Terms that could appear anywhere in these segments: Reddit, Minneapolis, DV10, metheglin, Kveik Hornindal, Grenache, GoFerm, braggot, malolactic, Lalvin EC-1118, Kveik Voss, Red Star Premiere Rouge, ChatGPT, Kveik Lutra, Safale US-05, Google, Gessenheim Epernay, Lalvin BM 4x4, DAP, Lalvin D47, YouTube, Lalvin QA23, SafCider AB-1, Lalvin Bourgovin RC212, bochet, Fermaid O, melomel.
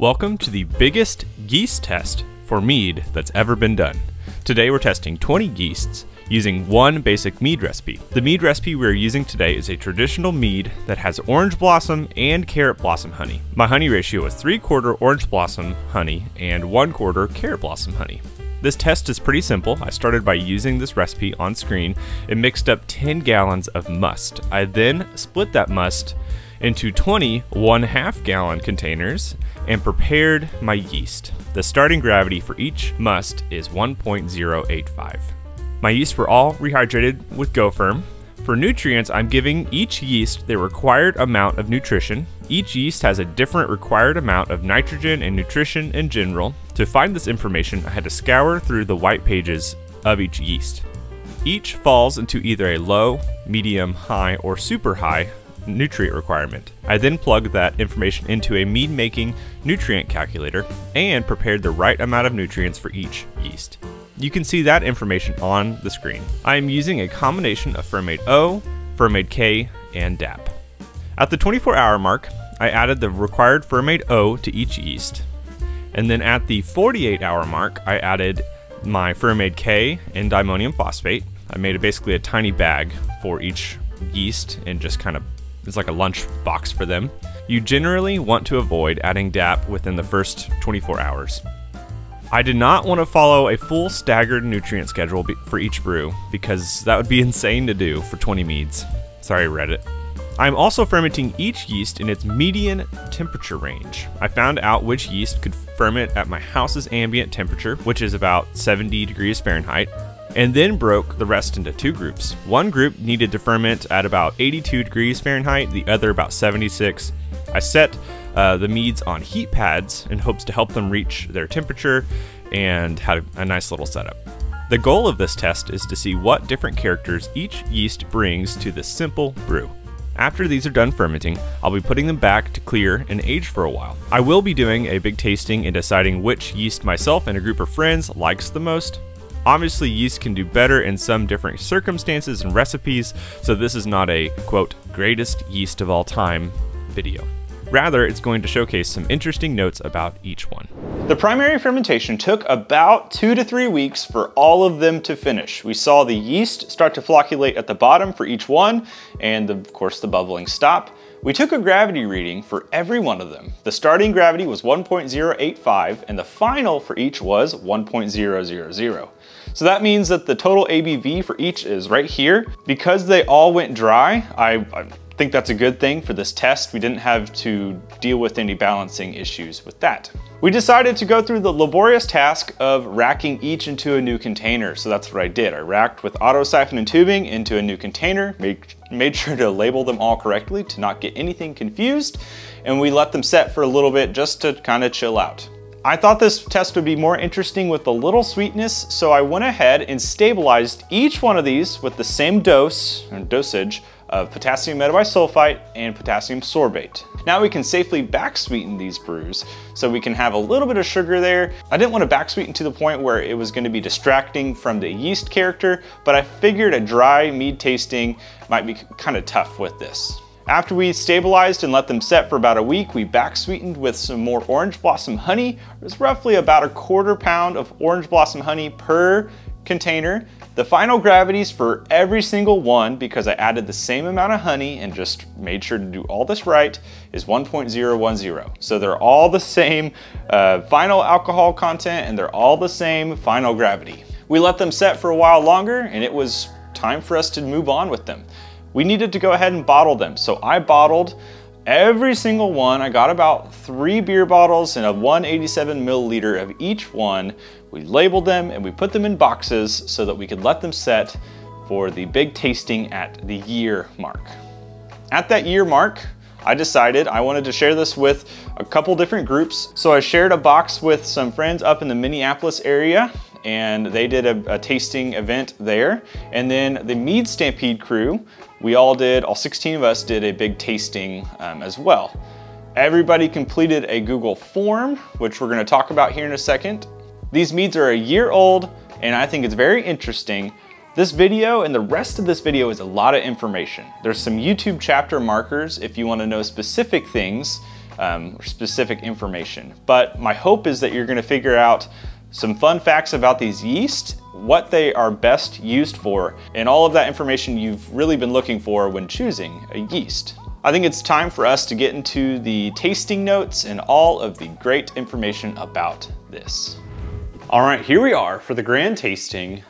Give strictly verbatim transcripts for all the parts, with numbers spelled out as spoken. Welcome to the biggest geese test for mead that's ever been done. Today we're testing twenty geese using one basic mead recipe. The mead recipe we're using today is a traditional mead that has orange blossom and carrot blossom honey. My honey ratio is three quarter orange blossom honey and one quarter carrot blossom honey. This test is pretty simple. I started by using this recipe on screen and mixed up ten gallons of must. I then split that must into twenty one half gallon containers and prepared my yeast. The starting gravity for each must is one point zero eight five. My yeast were all rehydrated with GoFerm. For nutrients, I'm giving each yeast the required amount of nutrition. Each yeast has a different required amount of nitrogen and nutrition in general. To find this information, I had to scour through the white pages of each yeast. Each falls into either a low, medium, high, or super high nutrient requirement. I then plugged that information into a mead making nutrient calculator and prepared the right amount of nutrients for each yeast. You can see that information on the screen. I am using a combination of Fermaid O, Fermaid K, and D A P. At the twenty-four hour mark, I added the required Fermaid O to each yeast. And then at the forty-eight hour mark, I added my Fermaid K and dimonium phosphate. I made a, basically a tiny bag for each yeast and just kind of, it's like a lunch box for them. You generally want to avoid adding D A P within the first twenty-four hours. I did not want to follow a full staggered nutrient schedule for each brew because that would be insane to do for twenty meads. Sorry, Reddit. I'm also fermenting each yeast in its median temperature range. I found out which yeast could ferment at my house's ambient temperature, which is about seventy degrees Fahrenheit, and then broke the rest into two groups. One group needed to ferment at about eighty-two degrees Fahrenheit, the other about seventy-six. I set Uh, the meads on heat pads in hopes to help them reach their temperature and had a, a nice little setup. The goal of this test is to see what different characters each yeast brings to this simple brew. After these are done fermenting, I'll be putting them back to clear and age for a while. I will be doing a big tasting and deciding which yeast myself and a group of friends likes the most. Obviously, yeast can do better in some different circumstances and recipes, so this is not a, quote, greatest yeast of all time video. Rather, it's going to showcase some interesting notes about each one. The primary fermentation took about two to three weeks for all of them to finish. We saw the yeast start to flocculate at the bottom for each one, and the, of course the bubbling stop. We took a gravity reading for every one of them. The starting gravity was one point zero eight five, and the final for each was one point zero zero zero. So that means that the total A B V for each is right here. Because they all went dry, I, I I think that's a good thing for this test. We didn't have to deal with any balancing issues with that. We decided to go through the laborious task of racking each into a new container. So that's what I did. I racked with auto siphon and tubing into a new container, made, made sure to label them all correctly to not get anything confused. And we let them set for a little bit just to kind of chill out. I thought this test would be more interesting with a little sweetness. So I went ahead and stabilized each one of these with the same dose or dosage of potassium metabisulfite and potassium sorbate. Now we can safely back sweeten these brews, so we can have a little bit of sugar there. I didn't want to back sweeten to the point where it was going to be distracting from the yeast character, but I figured a dry mead tasting might be kind of tough with this. After we stabilized and let them set for about a week, we back sweetened with some more orange blossom honey. It was roughly about a quarter pound of orange blossom honey per container. The final gravities for every single one, because I added the same amount of honey and just made sure to do all this right, is one point zero one zero. So they're all the same uh, final alcohol content and they're all the same final gravity. We let them set for a while longer and it was time for us to move on with them. We needed to go ahead and bottle them. So I bottled every single one. I got about three beer bottles and a one eighty-seven milliliter of each one. We labeled them and we put them in boxes so that we could let them set for the big tasting at the year mark. At that year mark, I decided I wanted to share this with a couple different groups. So I shared a box with some friends up in the Minneapolis area and they did a, a tasting event there. And then the Mead Stampede crew, we all did, all sixteen of us did a big tasting um, as well. Everybody completed a Google form, which we're gonna talk about here in a second. These meads are a year old, and I think it's very interesting. This video and the rest of this video is a lot of information. There's some YouTube chapter markers if you want to know specific things. um, or specific information. But my hope is that you're gonna figure out some fun facts about these yeasts, what they are best used for, and all of that information you've really been looking for when choosing a yeast. I think it's time for us to get into the tasting notes and all of the great information about this. All right, here we are for the grand tasting.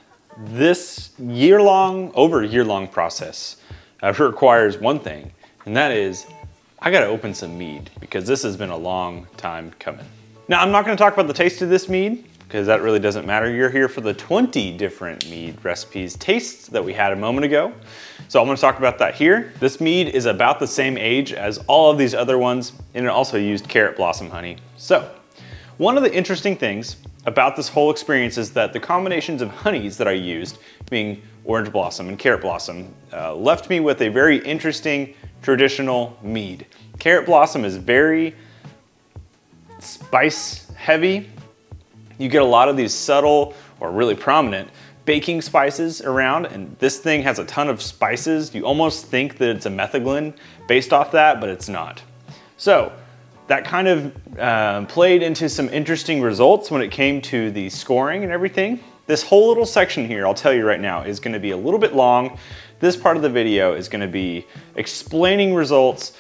This year-long, over year-long process uh, requires one thing, and that is I gotta open some mead because this has been a long time coming. Now, I'm not gonna talk about the taste of this mead because that really doesn't matter. You're here for the twenty different mead recipes, tastes that we had a moment ago. So I'm gonna talk about that here. This mead is about the same age as all of these other ones, and it also used carrot blossom honey. So one of the interesting things about this whole experience is that the combinations of honeys that I used, being orange blossom and carrot blossom, uh, left me with a very interesting traditional mead. Carrot blossom is very spice heavy. You get a lot of these subtle or really prominent baking spices around, and this thing has a ton of spices. You almost think that it's a metheglin based off that, but it's not. So that kind of uh, played into some interesting results when it came to the scoring and everything. This whole little section here, I'll tell you right now, is gonna be a little bit long. This part of the video is gonna be explaining results.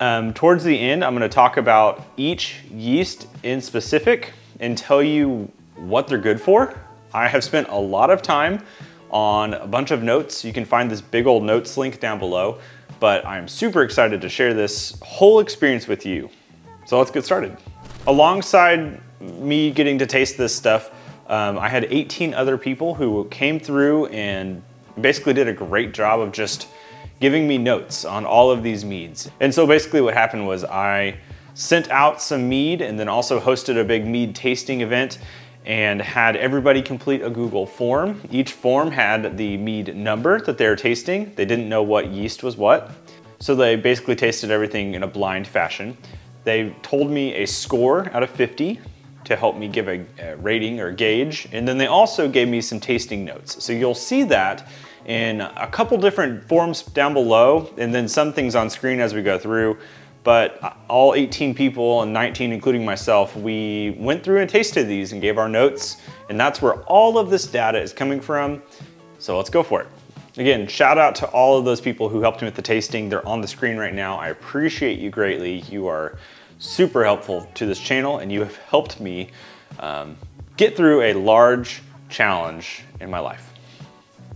Um, towards the end, I'm gonna talk about each yeast in specific and tell you what they're good for. I have spent a lot of time on a bunch of notes. You can find this big old notes link down below, but I'm super excited to share this whole experience with you. So let's get started. Alongside me getting to taste this stuff, um, I had eighteen other people who came through and basically did a great job of just giving me notes on all of these meads. And so basically what happened was I sent out some mead and then also hosted a big mead tasting event and had everybody complete a Google form. Each form had the mead number that they were tasting. They didn't know what yeast was what. So they basically tasted everything in a blind fashion. They told me a score out of fifty to help me give a, a rating or gauge. And then they also gave me some tasting notes. So you'll see that in a couple different forms down below and then some things on screen as we go through. But all eighteen people and nineteen, including myself, we went through and tasted these and gave our notes. And that's where all of this data is coming from. So let's go for it. Again, shout out to all of those people who helped me with the tasting. They're on the screen right now. I appreciate you greatly. You are super helpful to this channel and you have helped me um, get through a large challenge in my life.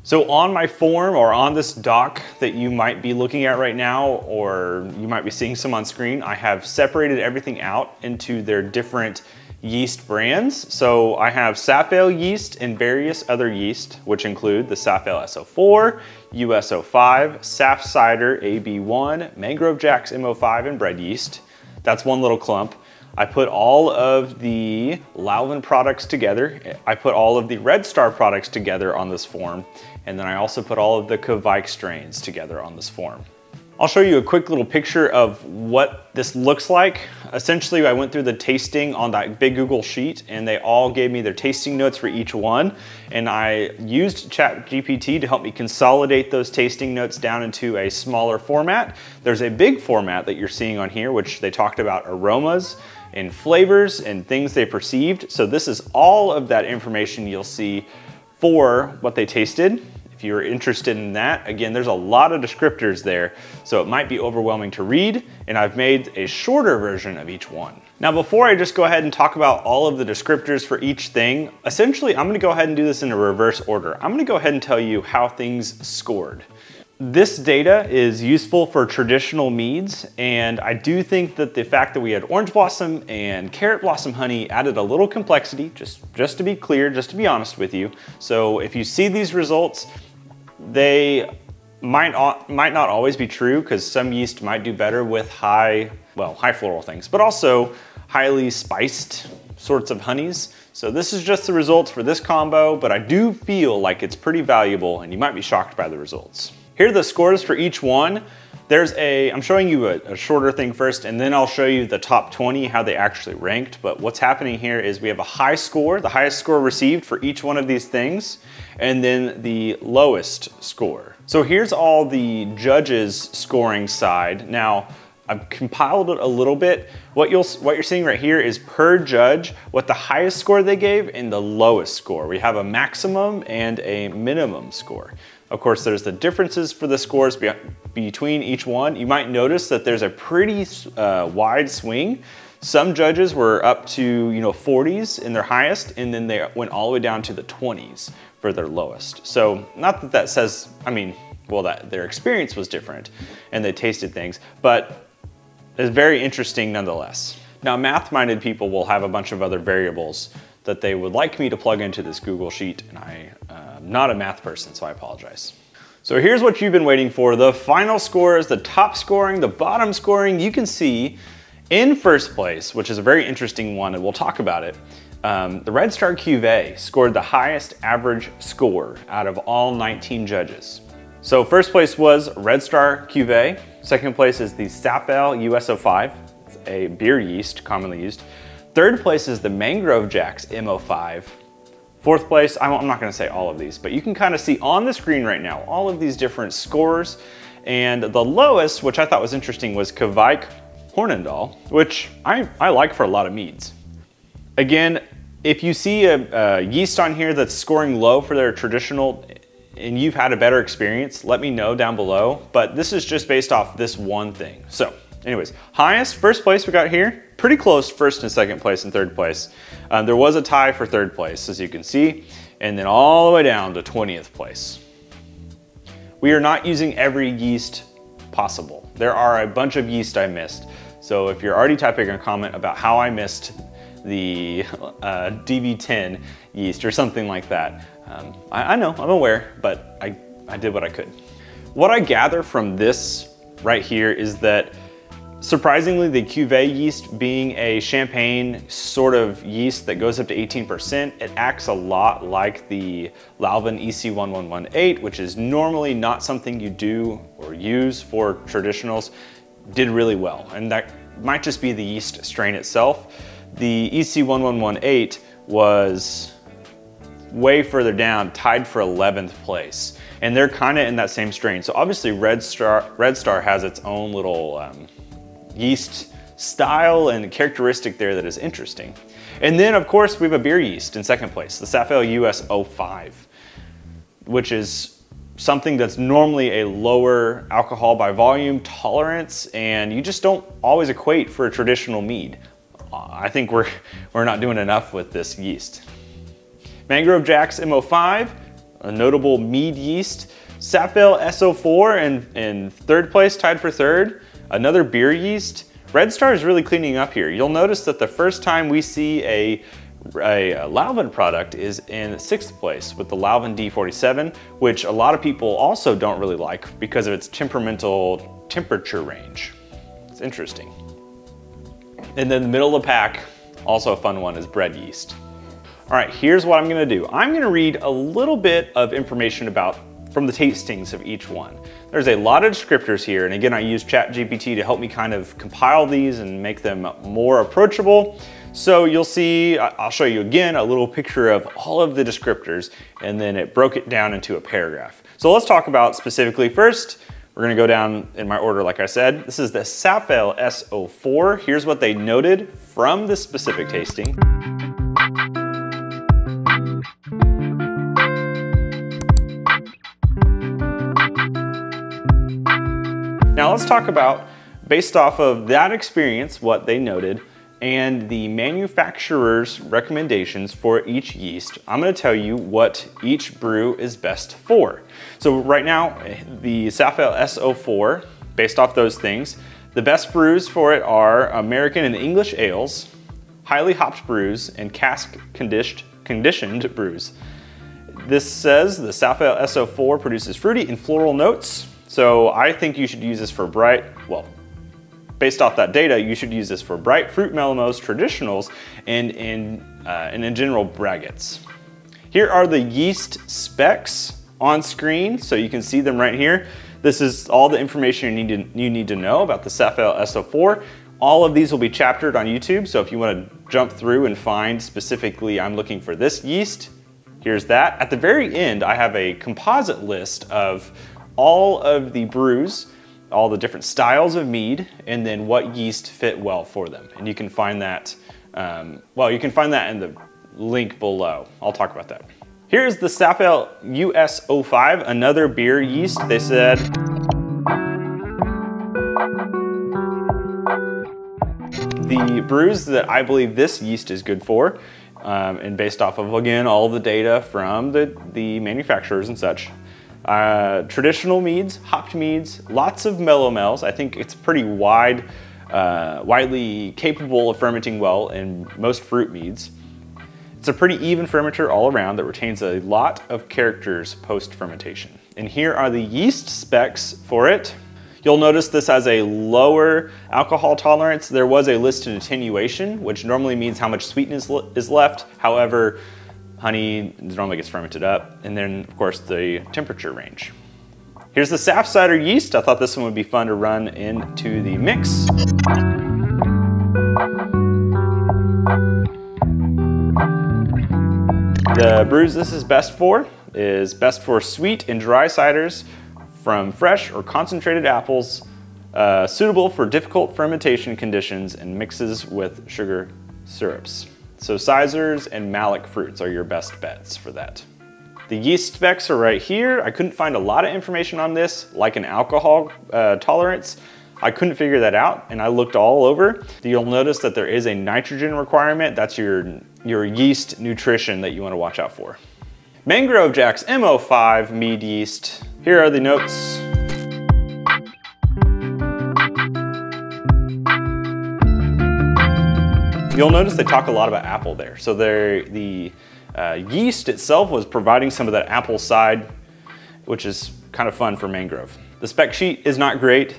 So on my form or on this doc that you might be looking at right now, or you might be seeing some on screen, I have separated everything out into their different yeast brands. So I have Safale yeast and various other yeast, which include the Safale S oh four, U S oh five, SafCider A B one, Mangrove Jacks M oh five, and bread yeast. That's one little clump. I put all of the Lalvin products together. I put all of the Red Star products together on this form. And then I also put all of the Kveik strains together on this form. I'll show you a quick little picture of what this looks like. Essentially, I went through the tasting on that big Google sheet and they all gave me their tasting notes for each one. And I used ChatGPT to help me consolidate those tasting notes down into a smaller format. There's a big format that you're seeing on here, which they talked about aromas and flavors and things they perceived. So this is all of that information you'll see for what they tasted. If you're interested in that, again, there's a lot of descriptors there, so it might be overwhelming to read, and I've made a shorter version of each one. Now, before I just go ahead and talk about all of the descriptors for each thing, essentially, I'm gonna go ahead and do this in a reverse order. I'm gonna go ahead and tell you how things scored. This data is useful for traditional meads, and I do think that the fact that we had orange blossom and carrot blossom honey added a little complexity, just, just to be clear, just to be honest with you. So if you see these results, they might, might not always be true because some yeast might do better with high, well, high floral things, but also highly spiced sorts of honeys. So this is just the results for this combo, but I do feel like it's pretty valuable and you might be shocked by the results. Here are the scores for each one. There's a, I'm showing you a, a shorter thing first, and then I'll show you the top twenty, how they actually ranked. But what's happening here is we have a high score, the highest score received for each one of these things, and then the lowest score. So here's all the judges' scoring side. Now, I've compiled it a little bit. What, you'll, what you're seeing right here is per judge, what the highest score they gave and the lowest score. We have a maximum and a minimum score. Of course, there's the differences for the scores be between each one. You might notice that there's a pretty uh, wide swing. Some judges were up to, you know, forties in their highest, and then they went all the way down to the twenties for their lowest. So not that that says, I mean, well, that their experience was different and they tasted things, but it's very interesting nonetheless. Now, math-minded people will have a bunch of other variables that they would like me to plug into this Google Sheet, and I, uh, I'm not a math person, so I apologize. So here's what you've been waiting for. The final scores, the top scoring, the bottom scoring. You can see in first place, which is a very interesting one, and we'll talk about it, um, the Red Star Cuvée scored the highest average score out of all nineteen judges. So first place was Red Star Cuvée. Second place is the Safale U S zero five, it's a beer yeast commonly used. Third place is the Mangrove Jacks M zero five. Fourth place, I'm not gonna say all of these, but you can kind of see on the screen right now, all of these different scores. And the lowest, which I thought was interesting, was Kveik Hornindal, which I, I like for a lot of meads. Again, if you see a, a yeast on here that's scoring low for their traditional and you've had a better experience, let me know down below. But this is just based off this one thing. So anyways, highest, first place we got here, pretty close first and second place and third place. Um, there was a tie for third place, as you can see, and then all the way down to twentieth place. We are not using every yeast possible. There are a bunch of yeast I missed. So if you're already typing a comment about how I missed the uh, D V ten yeast or something like that, um, I, I know, I'm aware, but I, I did what I could. What I gather from this right here is that surprisingly, the cuvée yeast, being a champagne sort of yeast that goes up to eighteen percent, it acts a lot like the Lalvin E C eleven eighteen, which is normally not something you do or use for traditionals, did really well. And that might just be the yeast strain itself. The E C eleven eighteen was way further down, tied for eleventh place. And they're kind of in that same strain. So obviously Red Star, Red Star has its own little, um, yeast style and characteristic there that is interesting. And then of course we have a beer yeast in second place, the Safale U S zero five, which is something that's normally a lower alcohol by volume tolerance, and you just don't always equate for a traditional mead. I think we're, we're not doing enough with this yeast. Mangrove Jacks M zero five, a notable mead yeast. Safale S zero four in, in third place, tied for third. Another beer yeast. Red Star is really cleaning up here. You'll notice that the first time we see a, a Lalvin product is in sixth place with the Lalvin D forty-seven, which a lot of people also don't really like because of its temperamental temperature range. It's interesting. And then the middle of the pack, also a fun one, is bread yeast. All right, here's what I'm gonna do. I'm gonna read a little bit of information about from the tastings of each one. There's a lot of descriptors here, and again, I use ChatGPT to help me kind of compile these and make them more approachable. So you'll see, I'll show you again, a little picture of all of the descriptors, and then it broke it down into a paragraph. So let's talk about specifically first, we're gonna go down in my order, like I said. This is the Safale S zero four. Here's what they noted from the specific tasting. Now let's talk about, based off of that experience, what they noted, and the manufacturer's recommendations for each yeast, I'm gonna tell you what each brew is best for. So right now, the Safale S zero four, based off those things, the best brews for it are American and English ales, highly hopped brews, and cask conditioned brews. This says the Safale S zero four produces fruity and floral notes. So I think you should use this for bright, well, based off that data, you should use this for bright fruit melemos, traditionals, and in, uh, and in general, braggots. Here are the yeast specs on screen, so you can see them right here. This is all the information you need to, you need to know about the Safale S zero four. All of these will be chaptered on YouTube, so if you wanna jump through and find specifically, I'm looking for this yeast, here's that. At the very end, I have a composite list of all of the brews all the different styles of mead and then what yeast fit well for them. And you can find that, um, well, you can find that in the link below. I'll talk about that. Here's the Safale U S oh five, another beer yeast. They said, the brews that I believe this yeast is good for, um, and based off of, again, all the data from the, the manufacturers and such, uh, traditional meads, hopped meads, lots of mellomels. I think it's pretty wide, uh, widely capable of fermenting well in most fruit meads. It's a pretty even fermenter all around that retains a lot of characters post-fermentation. And here are the yeast specs for it. You'll notice this has a lower alcohol tolerance. There was a listed attenuation, which normally means how much sweetness is left. However, honey normally gets fermented up. And then, of course, the temperature range. Here's the SafCider yeast. I thought this one would be fun to run into the mix. The brews this is best for is best for sweet and dry ciders from fresh or concentrated apples, uh, suitable for difficult fermentation conditions and mixes with sugar syrups. So ciders and malic fruits are your best bets for that. The yeast specs are right here. I couldn't find a lot of information on this, like an alcohol uh, tolerance. I couldn't figure that out, and I looked all over. You'll notice that there is a nitrogen requirement. That's your, your yeast nutrition that you want to watch out for. Mangrove Jacks M oh five mead yeast. Here are the notes. You'll notice they talk a lot about apple there. So the uh, yeast itself was providing some of that apple side, which is kind of fun for Mangrove. The spec sheet is not great,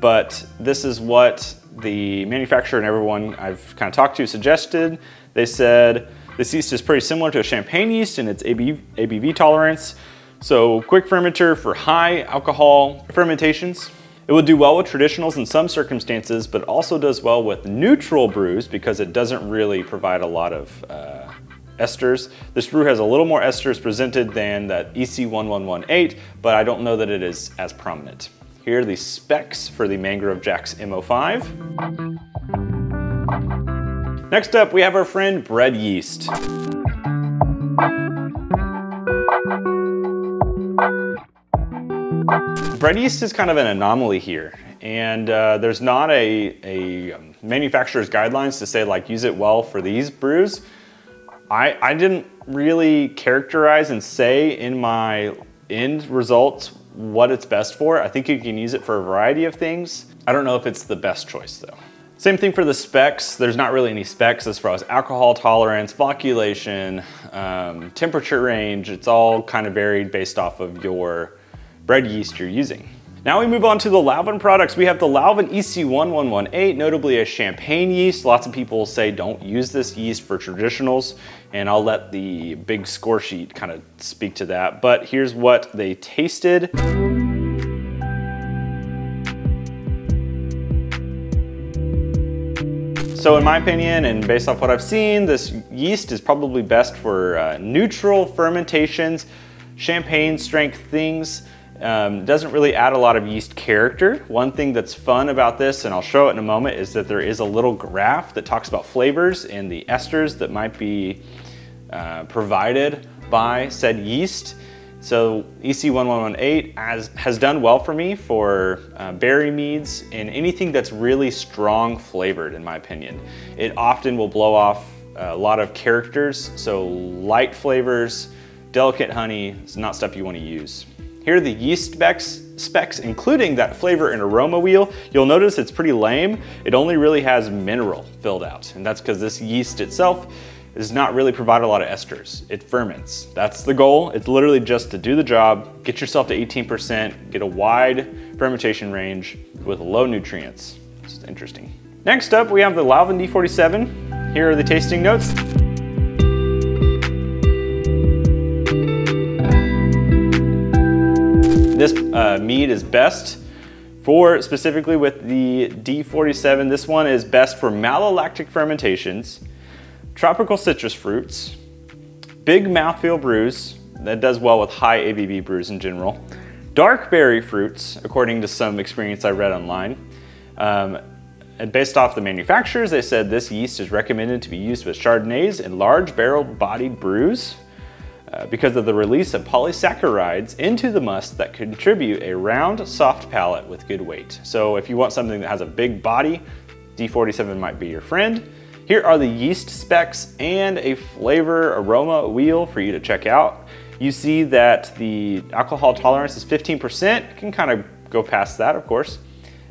but this is what the manufacturer and everyone I've kind of talked to suggested. They said, this yeast is pretty similar to a champagne yeast in its A B V tolerance. So quick fermenter for high alcohol fermentations. It will do well with traditionals in some circumstances, but also does well with neutral brews because it doesn't really provide a lot of uh, esters. This brew has a little more esters presented than that E C one one one eight, but I don't know that it is as prominent. Here are the specs for the Mangrove Jacks M oh five. Next up, we have our friend bread yeast. Bread yeast is kind of an anomaly here, and uh, there's not a, a manufacturer's guidelines to say, like, use it well for these brews. I, I didn't really characterize and say in my end results what it's best for. I think you can use it for a variety of things. I don't know if it's the best choice though. Same thing for the specs. There's not really any specs as far as alcohol tolerance, flocculation, um, temperature range. It's all kind of varied based off of your bread yeast you're using. Now we move on to the Lalvin products. We have the Lalvin E C one one one eight, notably a champagne yeast. Lots of people say don't use this yeast for traditionals, and I'll let the big score sheet kind of speak to that. But here's what they tasted. So in my opinion, and based off what I've seen, this yeast is probably best for uh, neutral fermentations, champagne strength things. Um, doesn't really add a lot of yeast character. One thing that's fun about this, and I'll show it in a moment, is that there is a little graph that talks about flavors and the esters that might be uh, provided by said yeast. So E C one one one eight has, has done well for me for uh, berry meads and anything that's really strong flavored, in my opinion. It often will blow off a lot of characters, so light flavors, delicate honey, it's not stuff you want to use. Here are the yeast specs, specs, including that flavor and aroma wheel. You'll notice it's pretty lame. It only really has mineral filled out, and that's because this yeast itself does not really provide a lot of esters. It ferments. That's the goal. It's literally just to do the job, get yourself to eighteen percent, get a wide fermentation range with low nutrients. It's interesting. Next up, we have the Lalvin D forty-seven. Here are the tasting notes. This uh, mead is best for, specifically with the D forty-seven, this one is best for malolactic fermentations, tropical citrus fruits, big mouthfeel brews, that does well with high A B V brews in general, dark berry fruits, according to some experience I read online. Um, and based off the manufacturers, they said this yeast is recommended to be used with Chardonnays and large barrel bodied brews uh, because of the release of polysaccharides into the must that contribute a round, soft palate with good weight. So if you want something that has a big body, D forty-seven might be your friend. Here are the yeast specs and a flavor aroma wheel for you to check out. You see that the alcohol tolerance is fifteen percent. It can kind of go past that, of course.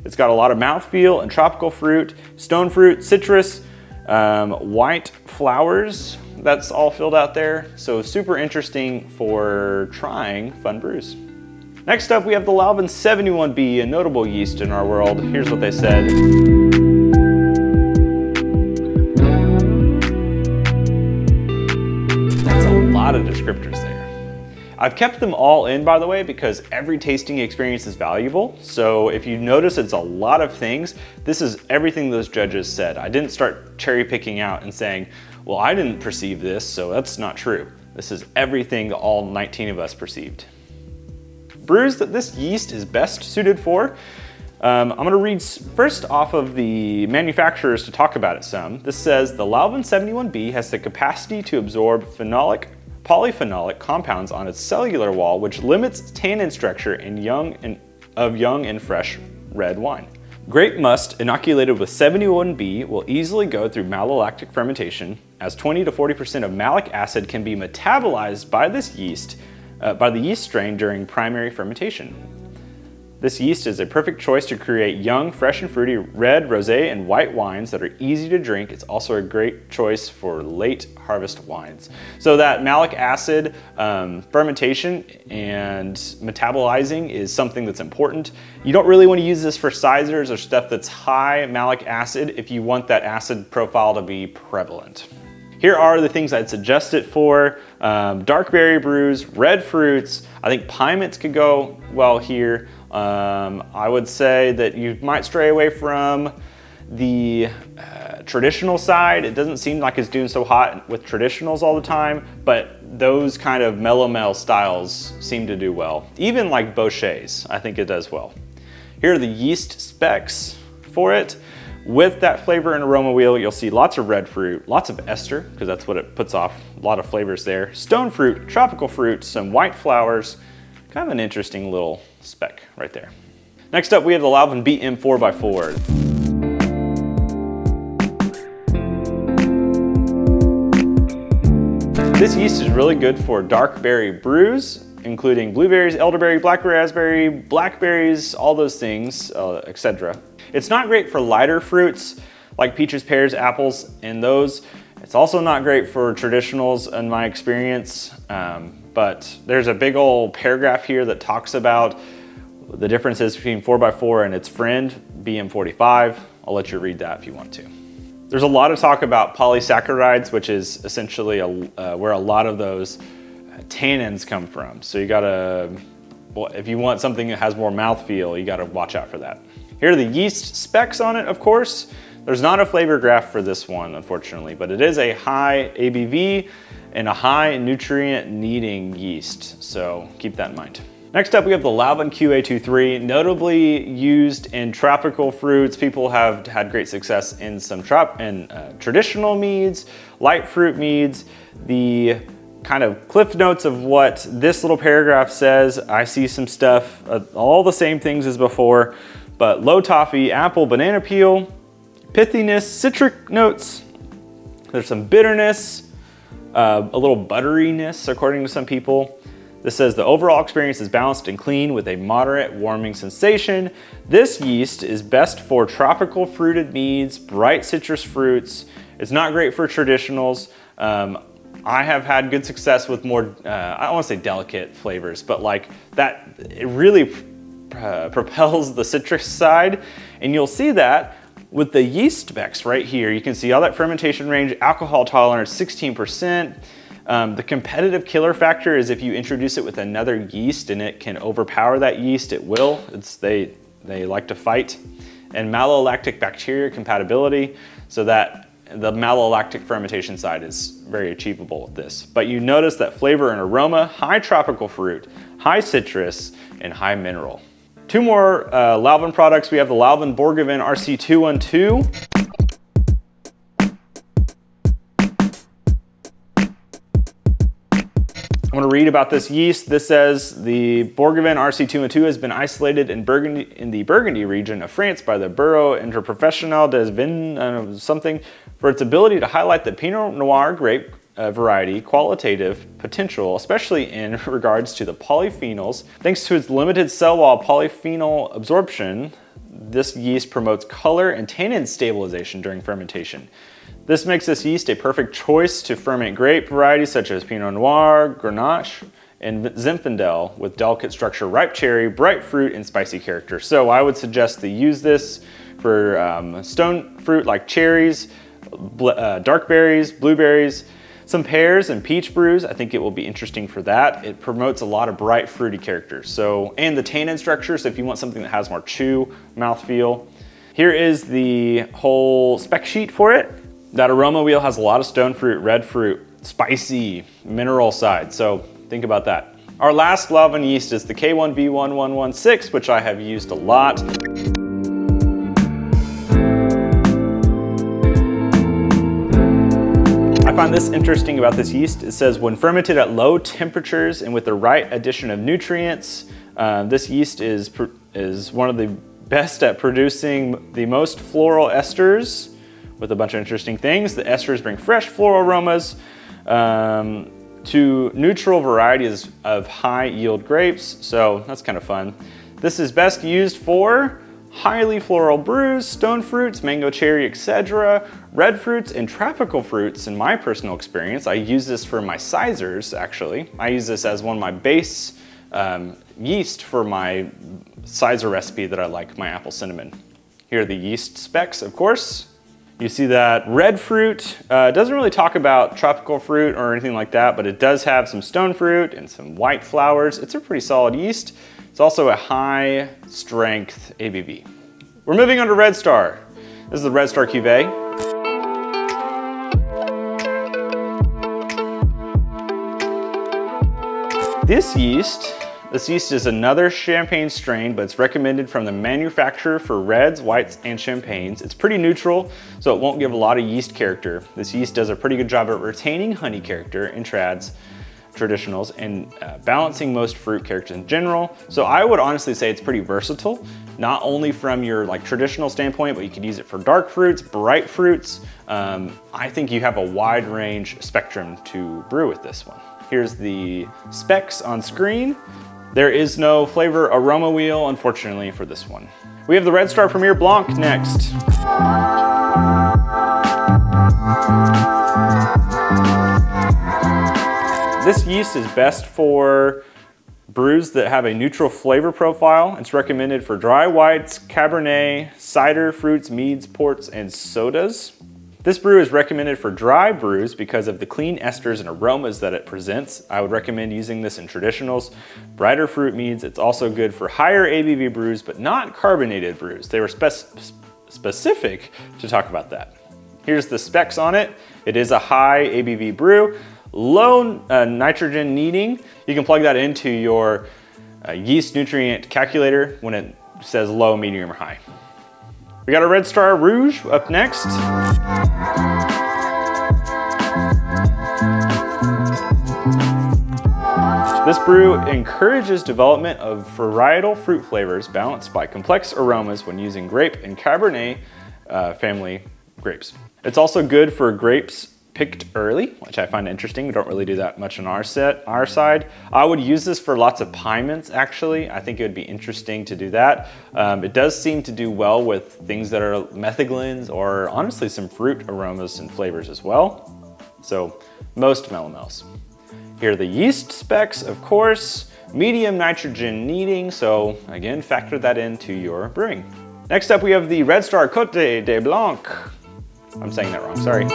It's got a lot of mouthfeel and tropical fruit, stone fruit, citrus, um, white flowers. That's all filled out there. So super interesting for trying fun brews. Next up, we have the Lalvin seventy-one B, a notable yeast in our world. Here's what they said. Of descriptors there. I've kept them all in, by the way, because every tasting experience is valuable. So if you notice, it's a lot of things. This is everything those judges said. I didn't start cherry picking out and saying, well, I didn't perceive this, so that's not true. This is everything all nineteen of us perceived. Brews that this yeast is best suited for. Um, I'm gonna read first off of the manufacturers to talk about it some. This says, the Lalvin seventy-one B has the capacity to absorb phenolic polyphenolic compounds on its cellular wall, which limits tannin structure in young and, of young and fresh red wine. Grape must inoculated with seventy-one B will easily go through malolactic fermentation, as twenty to forty percent of malic acid can be metabolized by this yeast, uh, by the yeast strain during primary fermentation. This yeast is a perfect choice to create young, fresh and fruity red, rosé and white wines that are easy to drink. It's also a great choice for late harvest wines. So that malic acid um, fermentation and metabolizing is something that's important. You don't really want to use this for ciders or stuff that's high malic acid if you want that acid profile to be prevalent. Here are the things I'd suggest it for. Um, dark berry brews, red fruits. I think piments could go well here. Um, I would say that you might stray away from the uh, traditional side. It doesn't seem like it's doing so hot with traditionals all the time, but those kind of melomel styles seem to do well. Even like Boucher's, I think it does well. Here are the yeast specs for it. With that flavor and aroma wheel, you'll see lots of red fruit, lots of ester, because that's what it puts off, a lot of flavors there. Stone fruit, tropical fruit, some white flowers, kind of an interesting little spec right there. Next up, we have the Lalvin B M four by four. This yeast is really good for dark berry brews, including blueberries, elderberry, blackberry, raspberry, blackberries, all those things, uh, et cetera. It's not great for lighter fruits like peaches, pears, apples, and those. It's also not great for traditionals in my experience. Um, But there's a big old paragraph here that talks about the differences between four by four and its friend, B M forty-five. I'll let you read that if you want to. There's a lot of talk about polysaccharides, which is essentially a, uh, where a lot of those tannins come from. So you gotta, well, if you want something that has more mouthfeel, you gotta watch out for that. Here are the yeast specs on it, of course. There's not a flavor graph for this one, unfortunately, but it is a high A B V and a high nutrient needing yeast. So keep that in mind. Next up, we have the Lalvin Q A twenty-three, notably used in tropical fruits. People have had great success in some trop and uh, traditional meads, light fruit meads. The kind of cliff notes of what this little paragraph says, I see some stuff, uh, all the same things as before, but low toffee, apple, banana peel, pithiness, citric notes. There's some bitterness, Uh, a little butteriness, according to some people. This says the overall experience is balanced and clean with a moderate warming sensation. This yeast is best for tropical fruited meads, bright citrus fruits. It's not great for traditionals. Um, I have had good success with more, uh, I don't want to say delicate flavors, but like that, it really uh, propels the citrus side. And you'll see that with the yeast specs right here. You can see all that fermentation range, alcohol tolerance, sixteen percent. Um, the competitive killer factor is if you introduce it with another yeast and it can overpower that yeast, it will. It's, they, they like to fight. And malolactic bacteria compatibility. So that The malolactic fermentation side is very achievable with this. But you notice that flavor and aroma, high tropical fruit, high citrus, and high mineral. Two more uh, Lalvin products. We have the Lalvin Bourgovin R C two twelve. I want to read about this yeast. This says the Bourgovin R C two twelve has been isolated in Burgundy, in the Burgundy region of France by the Bureau Interprofessionnel des Vins uh, something for its ability to highlight the Pinot Noir grape uh, variety qualitative potential, especially in regards to the polyphenols. Thanks to its limited cell wall polyphenol absorption, this yeast promotes color and tannin stabilization during fermentation. This makes this yeast a perfect choice to ferment grape varieties such as Pinot Noir, Grenache, and Zinfandel with delicate structure, ripe cherry, bright fruit, and spicy character. So I would suggest to use this for um, stone fruit like cherries, uh, dark berries, blueberries, some pears and peach brews. I think it will be interesting for that. It promotes a lot of bright fruity characters. So, and the tannin structure, so if you want something that has more chew, mouthfeel. Here is the whole spec sheet for it. That aroma wheel has a lot of stone fruit, red fruit, spicy, mineral side, so think about that. Our last Lalvin yeast is the K one V eleven sixteen, which I have used a lot. I find this interesting about this yeast. It says, when fermented at low temperatures and with the right addition of nutrients, uh, this yeast is, is one of the best at producing the most floral esters, with a bunch of interesting things. The esters bring fresh floral aromas um, to neutral varieties of high yield grapes, so that's kind of fun. This is best used for highly floral brews, stone fruits, mango, cherry, et cetera, red fruits, and tropical fruits. In my personal experience, I use this for my sizers, actually. I use this as one of my base um, yeast for my sizer recipe that I like, my apple cinnamon. Here are the yeast specs, of course. You see that red fruit, uh, doesn't really talk about tropical fruit or anything like that, but it does have some stone fruit and some white flowers. It's a pretty solid yeast. It's also a high strength A B V. We're moving on to Red Star. This is the Red Star Cuvée. This yeast, this yeast is another champagne strain, but it's recommended from the manufacturer for reds, whites, and champagnes. It's pretty neutral, so it won't give a lot of yeast character. This yeast does a pretty good job at retaining honey character in trads, traditionals, and uh, balancing most fruit characters in general. So I would honestly say it's pretty versatile, not only from your like traditional standpoint, but you could use it for dark fruits, bright fruits. Um, I think you have a wide range spectrum to brew with this one. Here's the specs on screen. There is no flavor aroma wheel, unfortunately, for this one. We have the Red Star Premiere Blanc next. This yeast is best for brews that have a neutral flavor profile. It's recommended for dry whites, Cabernet, cider, fruits, meads, ports, and sodas. This brew is recommended for dry brews because of the clean esters and aromas that it presents. I would recommend using this in traditionals, brighter fruit meads. It's also good for higher A B V brews, but not carbonated brews. They were spe specific to talk about that. Here's the specs on it. It is a high A B V brew, low uh, nitrogen needing. You can plug that into your uh, yeast nutrient calculator when it says low, medium, or high. We got a Red Star Rouge up next. This brew encourages development of varietal fruit flavors balanced by complex aromas when using grape and Cabernet uh, family grapes. It's also good for grapes picked early, which I find interesting. We don't really do that much on our set, our side. I would use this for lots of piments, actually. I think it would be interesting to do that. Um, it does seem to do well with things that are methaglins or honestly some fruit aromas and flavors as well. So most melomels. Here are the yeast specs, of course. Medium nitrogen needing, so again, factor that into your brewing. Next up, we have the Red Star Cote Des Blancs. I'm saying that wrong, sorry.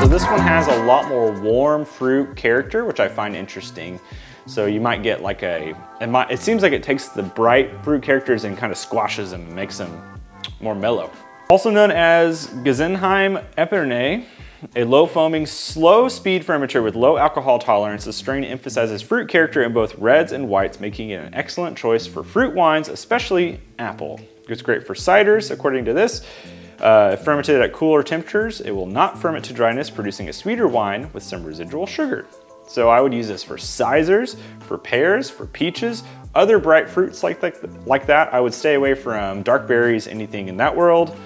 So this one has a lot more or warm fruit character, which I find interesting. So you might get like a, it, might, it seems like it takes the bright fruit characters and kind of squashes them and makes them more mellow. Also known as Gessenheim Epernay, a low foaming, slow speed fermenter with low alcohol tolerance, the strain emphasizes fruit character in both reds and whites, making it an excellent choice for fruit wines, especially apple. It's great for ciders, according to this. Uh, fermented at cooler temperatures, it will not ferment to dryness, producing a sweeter wine with some residual sugar. So I would use this for ciders, for pears, for peaches, other bright fruits like that, like that. I would stay away from dark berries, anything in that world.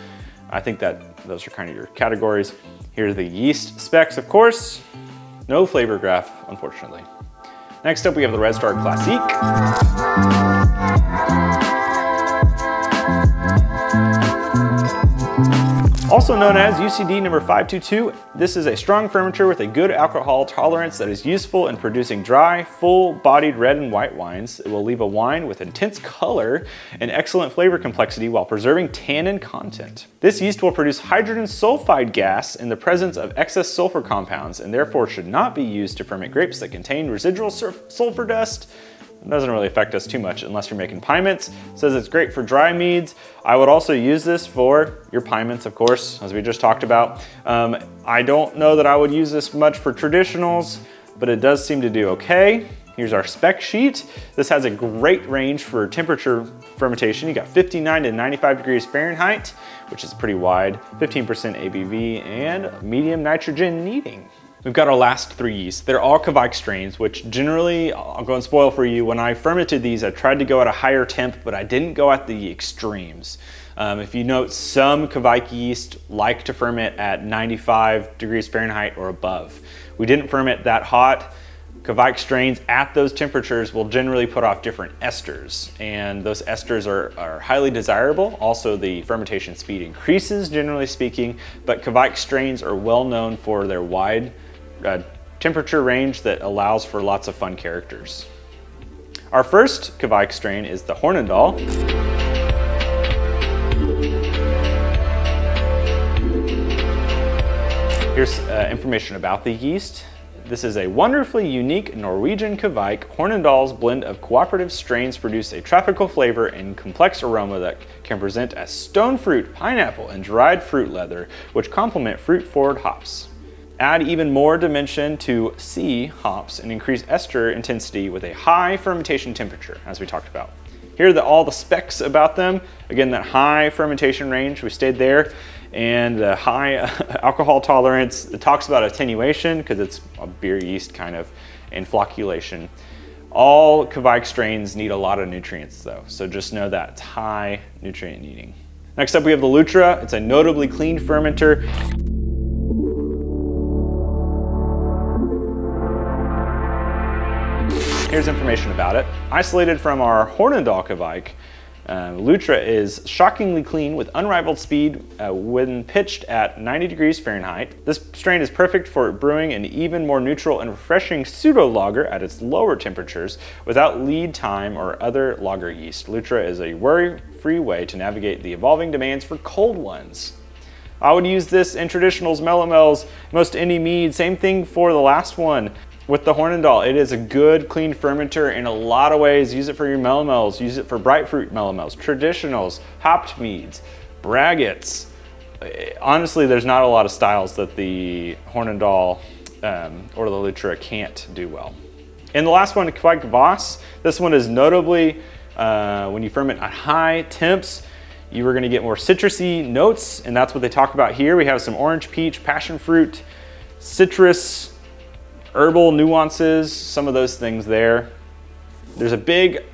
I think that those are kind of your categories. Here's the yeast specs, of course. No flavor graph, unfortunately. Next up, we have the Red Star Classique. Also known as U C D number five two two, this is a strong fermenter with a good alcohol tolerance that is useful in producing dry, full-bodied red and white wines. It will leave a wine with intense color and excellent flavor complexity while preserving tannin content. This yeast will produce hydrogen sulfide gas in the presence of excess sulfur compounds and therefore should not be used to ferment grapes that contain residual sulfur dust. It doesn't really affect us too much unless you're making piments. It says it's great for dry meads. I would also use this for your piments, of course, as we just talked about. Um, I don't know that I would use this much for traditionals, but it does seem to do okay. Here's our spec sheet. This has a great range for temperature fermentation. You got fifty-nine to ninety-five degrees Fahrenheit, which is pretty wide, fifteen percent A B V, and medium nitrogen needing. We've got our last three yeasts. They're all Kveik strains, which generally, I'll go and spoil for you, when I fermented these, I tried to go at a higher temp, but I didn't go at the extremes. Um, if you note, some Kveik yeast like to ferment at ninety-five degrees Fahrenheit or above. We didn't ferment that hot. Kveik strains at those temperatures will generally put off different esters, and those esters are, are highly desirable. Also, the fermentation speed increases, generally speaking, but Kveik strains are well known for their wide uh, temperature range that allows for lots of fun characters. Our first Kveik strain is the Hornindal. Here's uh, information about the yeast. This is a wonderfully unique Norwegian Kveik. Hornindal's blend of cooperative strains produce a tropical flavor and complex aroma that can present as stone fruit, pineapple, and dried fruit leather, which complement fruit-forward hops. Add even more dimension to C hops and increase ester intensity with a high fermentation temperature, as we talked about. Here are the, all the specs about them. Again, that high fermentation range, we stayed there, and the high alcohol tolerance. It talks about attenuation because it's a beer yeast kind of, and flocculation. All Kveik strains need a lot of nutrients though, so just know that it's high nutrient needing. Next up we have the Lutra. It's a notably clean fermenter. Here's information about it. Isolated from our Hornindal Kveik, Uh, Lutra is shockingly clean with unrivaled speed uh, when pitched at ninety degrees Fahrenheit. This strain is perfect for brewing an even more neutral and refreshing pseudo lager at its lower temperatures without lead time or other lager yeast. Lutra is a worry-free way to navigate the evolving demands for cold ones. I would use this in traditionals, melomels, most any mead, same thing for the last one. With the Hornindal, it is a good, clean fermenter in a lot of ways. Use it for your melomels, use it for bright fruit melomels, traditionals, hopped meads, braggots. Honestly, there's not a lot of styles that the Hornindal um, or the Lutra can't do well. And the last one, Kveik Voss. This one is notably, uh, when you ferment at high temps, you are gonna get more citrusy notes, and that's what they talk about here. We have some orange, peach, passion fruit, citrus, herbal nuances, some of those things there. There's a big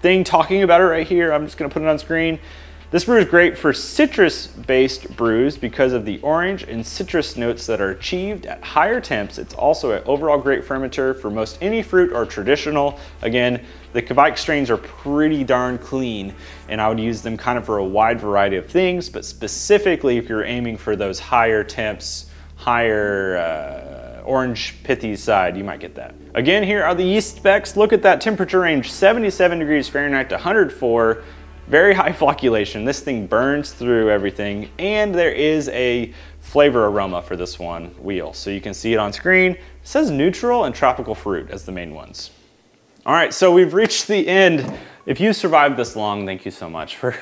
thing talking about it right here. I'm just gonna put it on screen. This brew is great for citrus-based brews because of the orange and citrus notes that are achieved at higher temps. It's also an overall great fermenter for most any fruit or traditional. Again, the Kveik strains are pretty darn clean, and I would use them kind of for a wide variety of things, but specifically if you're aiming for those higher temps, higher, uh, orange pithy side, you might get that. Again, here are the yeast specs. Look at that temperature range, seventy-seven degrees Fahrenheit to one hundred four. Very high flocculation. This thing burns through everything, and there is a flavor aroma for this one wheel. So you can see it on screen. It says neutral and tropical fruit as the main ones. All right, so we've reached the end. If you survived this long, thank you so much for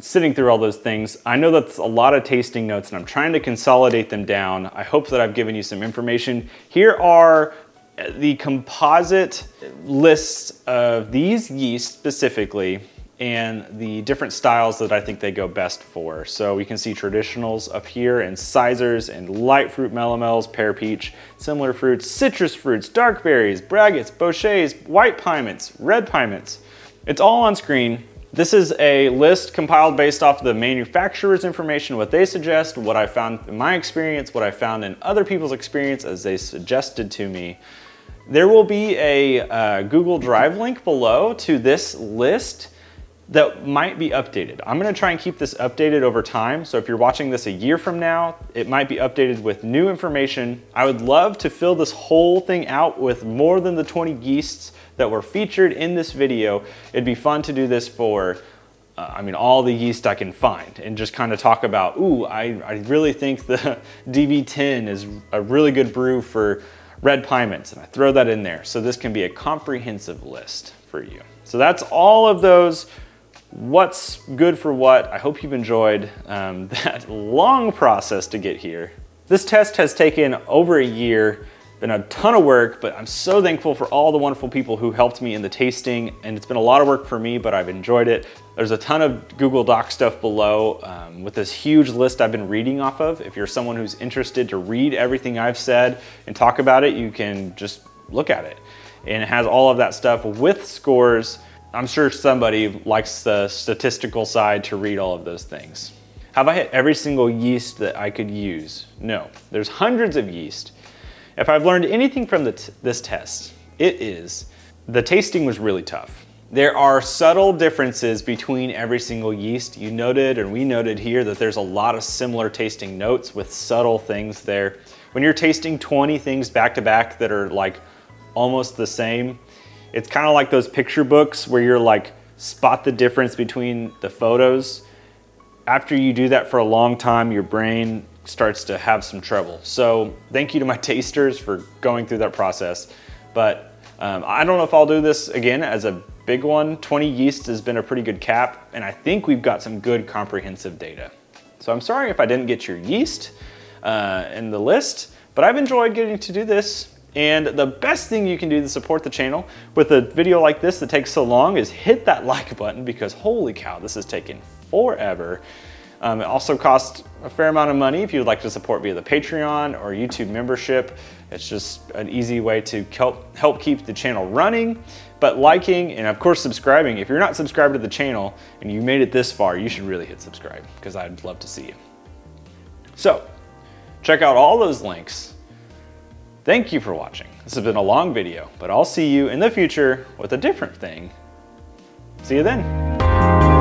sitting through all those things. I know that's a lot of tasting notes and I'm trying to consolidate them down. I hope that I've given you some information. Here are the composite lists of these yeasts specifically and the different styles that I think they go best for. So we can see traditionals up here and sizers and light fruit melomels, pear peach, similar fruits, citrus fruits, dark berries, braggots, bochets, white piments, red piments. It's all on screen. This is a list compiled based off the manufacturer's information, what they suggest, what I found in my experience, what I found in other people's experience as they suggested to me. There will be a uh, Google Drive link below to this list that might be updated. I'm gonna try and keep this updated over time. So if you're watching this a year from now, it might be updated with new information. I would love to fill this whole thing out with more than the twenty yeasts that were featured in this video. It'd be fun to do this for, uh, I mean, all the yeast I can find and just kind of talk about, ooh, I, I really think the D V ten is a really good brew for red piments, and I throw that in there. So this can be a comprehensive list for you. So that's all of those. What's good for what? I hope you've enjoyed um, that long process to get here. This test has taken over a year, been a ton of work, but I'm so thankful for all the wonderful people who helped me in the tasting, and it's been a lot of work for me, but I've enjoyed it. There's a ton of Google Doc stuff below um, with this huge list I've been reading off of. If you're someone who's interested to read everything I've said and talk about it, you can just look at it. And it has all of that stuff with scores. I'm sure somebody likes the statistical side to read all of those things. Have I hit every single yeast that I could use? No, there's hundreds of yeast. If I've learned anything from the t this test, it is the tasting was really tough. There are subtle differences between every single yeast. You noted, and we noted here, that there's a lot of similar tasting notes with subtle things there. When you're tasting twenty things back to back that are like almost the same, it's kind of like those picture books where you're like, spot the difference between the photos. After you do that for a long time, your brain starts to have some trouble. So thank you to my tasters for going through that process. But um, I don't know if I'll do this again as a big one. twenty yeast has been a pretty good cap, and I think we've got some good comprehensive data. So I'm sorry if I didn't get your yeast uh, in the list, but I've enjoyed getting to do this. And the best thing you can do to support the channel with a video like this that takes so long is hit that like button, because holy cow, this has taken forever. Um, it also costs a fair amount of money if you'd like to support via the Patreon or YouTube membership. It's just an easy way to help, help keep the channel running. But liking and of course subscribing, if you're not subscribed to the channel and you made it this far, you should really hit subscribe, because I'd love to see you. So check out all those links. Thank you for watching. This has been a long video, but I'll see you in the future with a different thing. See you then.